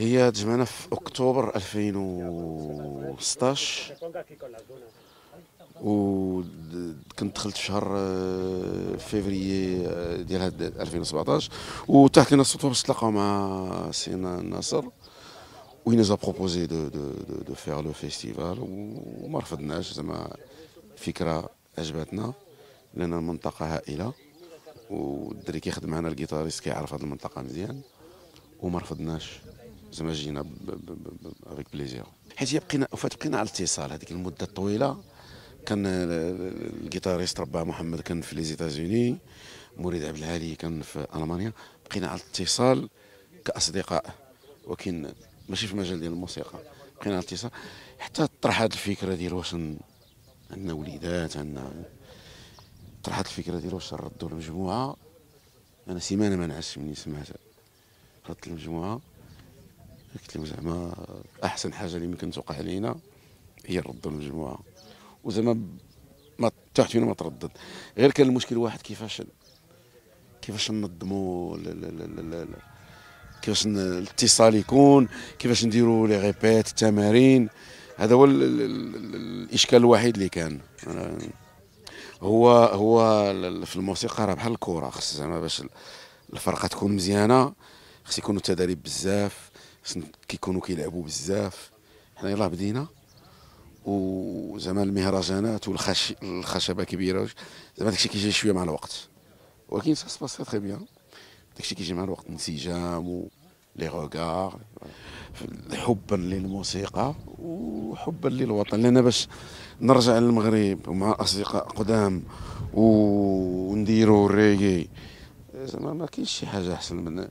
هي تجمعنا في اكتوبر 2016 وكنت دخلت في شهر فيفريي ديال 2017 وتحت لنا الصدفه باش نتلاقاو مع سينا ناصر وي نزا بروبوزي دو دو دو فير لو فيستيفال وما رفضناش. زعما فكره عجبتنا لان المنطقه هائله والدري كيخدم معنا الجيتاريست كيعرف هذه المنطقه مزيان وما رفضناش. زعما جينا افيك بليزير حيت بقينا على الاتصال هذيك المده الطويله. كان الجيتاريست رباه محمد كان في لي زيتازوني، مريد عبد الهادي كان في المانيا، بقينا على الاتصال كاصدقاء ولكن ماشي في المجال ديال الموسيقى. بقينا على الاتصال حتى طرح هذه الفكره ديال واش عندنا وليدات، عندنا طرحت الفكره ديال واش نردوا المجموعه. انا سيمانه ما نعسش مني سمعتها، ردت المجموعه قلت لهم زعما احسن حاجه اللي ممكن توقع علينا هي نردوا المجموعه وزعما ما تحت فينا ما تردد. غير كان المشكل واحد، كيفاش ننظموا، كيفاش الاتصال يكون، كيفاش نديروا لي غيبات التمارين. هذا هو الاشكال الوحيد اللي كان. هو في الموسيقى راه بحال الكره، خص زعما باش الفرقه تكون مزيانه خص يكونوا التدريب بزاف، خص كيكونوا كيلعبوا بزاف. حنا يلاه بدينا وزعما المهرجانات والخشبه كبيره، زعما داكشي كيجي شويه مع الوقت، ولكن سا سباسي تري بيان. داكشي كيجي مع الوقت، انسجام ولي غوكار، حبا للموسيقى وحبا للوطن. لان باش نرجع للمغرب ومع اصدقاء قدام ونديروا الريغي زعما ما كاينش شي حاجه احسن من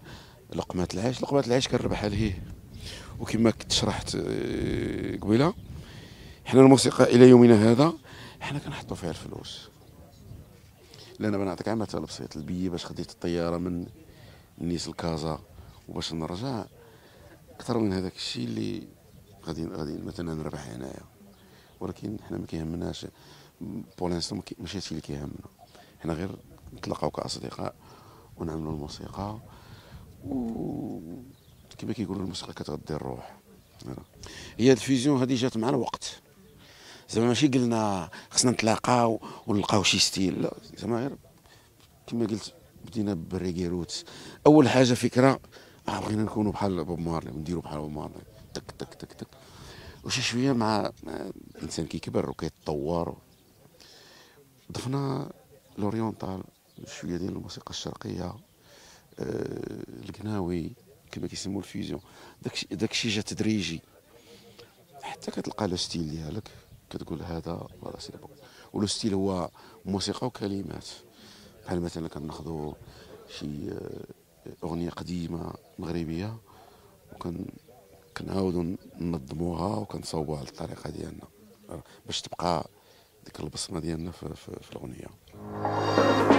لقمه العيش. لقمه العيش كنربحها لهيه، وكما كنت شرحت قبيله حنا الموسيقى الى يومنا هذا حنا كنحطوا فيها الفلوس. لان بنعطيك عام مثال بسيط، البي باش خديت الطياره من نيس لكازا وباش نرجع اكثر من هذاك الشيء اللي غادي مثلا نربح هنايا، ولكن حنا ما كيهمناش بور لانستون، ماشي هادشي اللي كيهمنا. حنا غير نتلاقاو كاصدقاء ونعملوا الموسيقى، وكما كيقولوا الموسيقى كتغذي الروح. هي الفيزيون هذه جات مع الوقت، زعما ماشي قلنا خصنا نتلاقاو ونلقاو شي ستيل، لا زعما غير كما قلت بدينا بالريغي روتس. اول حاجه فكره بغينا نكونوا بحال بوب مارلي ونديروا بحال بوب مارلي، تك تك تك تك. وشي شويه مع الانسان كيكبر وكيتطور ضفنا لوريونتال، شويه ديال الموسيقى الشرقيه، القناوي كما كيسموا الفيزيون. داكشي جا تدريجي حتى كتلقى لو ستيل ديالك كتقول هذا فوالا سي بون. ولو ستيل هو موسيقى وكلمات، بحال مثلا كناخذوا شي اغنيه قديمه مغربيه وكنعاودوا ننظموها وكنصوبوها على الطريقه ديالنا باش تبقى ديك البصمه ديالنا في الاغنيه.